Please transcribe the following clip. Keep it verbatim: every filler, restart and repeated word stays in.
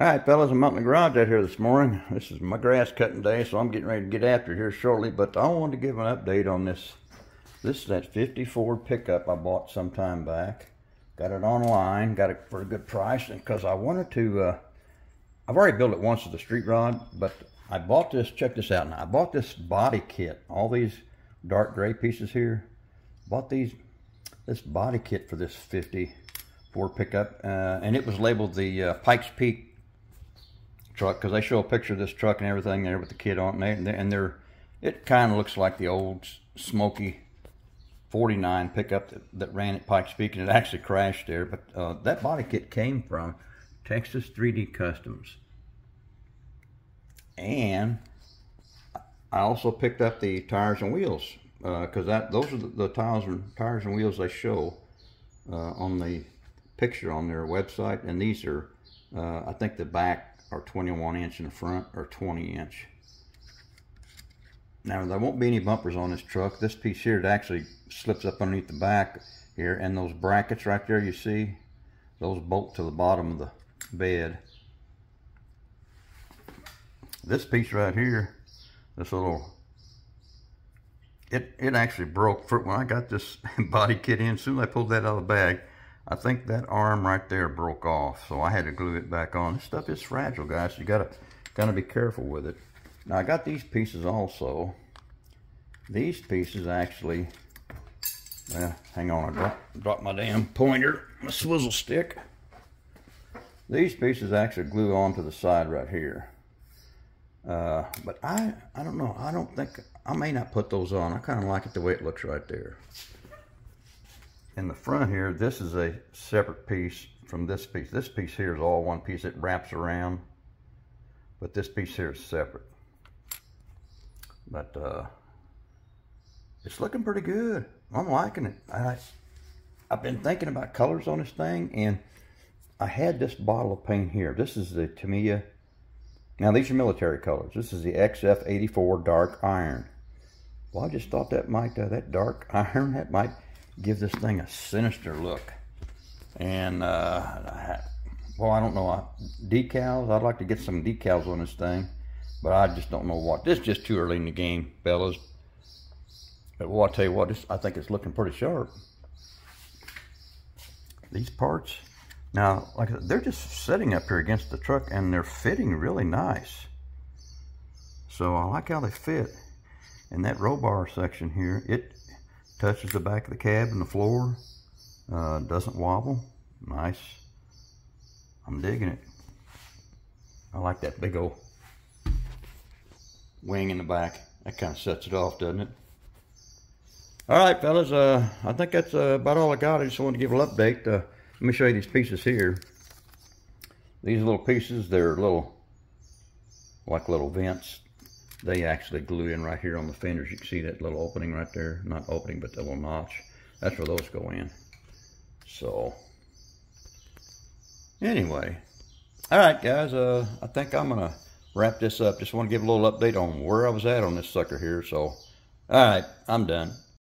Alright fellas, I'm out in the garage out here this morning. This is my grass cutting day, so I'm getting ready to get after it here shortly, but I wanted to give an update on this. This is that fifty-four pickup I bought some time back. Got it online, got it for a good price, and because I wanted to, uh, I've already built it once with a street rod, but I bought this, check this out now, I bought this body kit, all these dark gray pieces here, bought these, this body kit for this fifty-four pickup, uh, and it was labeled the uh, Pikes Peak truck, because they show a picture of this truck and everything there with the kit on it, and they're, and they're it kind of looks like the old Smoky forty-nine pickup that, that ran at Pikes Peak, and it actually crashed there, but uh, that body kit came from Texas three D Customs, and I also picked up the tires and wheels, because uh, that those are the, the tires, and, tires and wheels they show uh, on the picture on their website, and these are, uh, I think the back or twenty-one inch in the front, or twenty inch. Now there won't be any bumpers on this truck. This piece here, it actually slips up underneath the back here, and those brackets right there, you see, those bolt to the bottom of the bed. This piece right here, this little, it, it actually broke. For when I got this body kit in, as soon as I pulled that out of the bag, I think that arm right there broke off, so I had to glue it back on. This stuff is fragile, guys, so you gotta kind of be careful with it. Now I got these pieces also. These pieces actually, well, hang on, I dropped drop my damn pointer, my swizzle stick. These pieces actually glue onto the side right here. Uh, but I, I don't know, I don't think, I may not put those on. I kind of like it the way it looks right there. In the front here, this is a separate piece from this piece. This piece here is all one piece. It wraps around, but this piece here is separate. But uh, it's looking pretty good. I'm liking it. I, I've been thinking about colors on this thing, and I had this bottle of paint here. This is the Tamiya. Now, these are military colors. This is the X F eighty-four Dark Iron. Well, I just thought that might, uh, that dark iron, that might give this thing a sinister look. And uh I, well I don't know, I, decals, I'd like to get some decals on this thing, but I just don't know what. This is just too early in the game, fellas, but well, I'll tell you what, this, I think it's looking pretty sharp. These parts now, like I said, they're just sitting up here against the truck, and they're fitting really nice, so I like how they fit. And that roll bar section here, it touches the back of the cab and the floor, uh, doesn't wobble. Nice. I'm digging it. I like that big old wing in the back. That kind of sets it off, doesn't it? All right, fellas, uh, I think that's uh, about all I got. I just wanted to give a little update. Uh, let me show you these pieces here. These little pieces, they're little, like little vents. They actually glue in right here on the fenders. You can see that little opening right there. Not opening, but the little notch. That's where those go in. So, anyway. All right, guys. Uh, I think I'm going to wrap this up. Just want to give a little update on where I was at on this sucker here. So, all right. I'm done.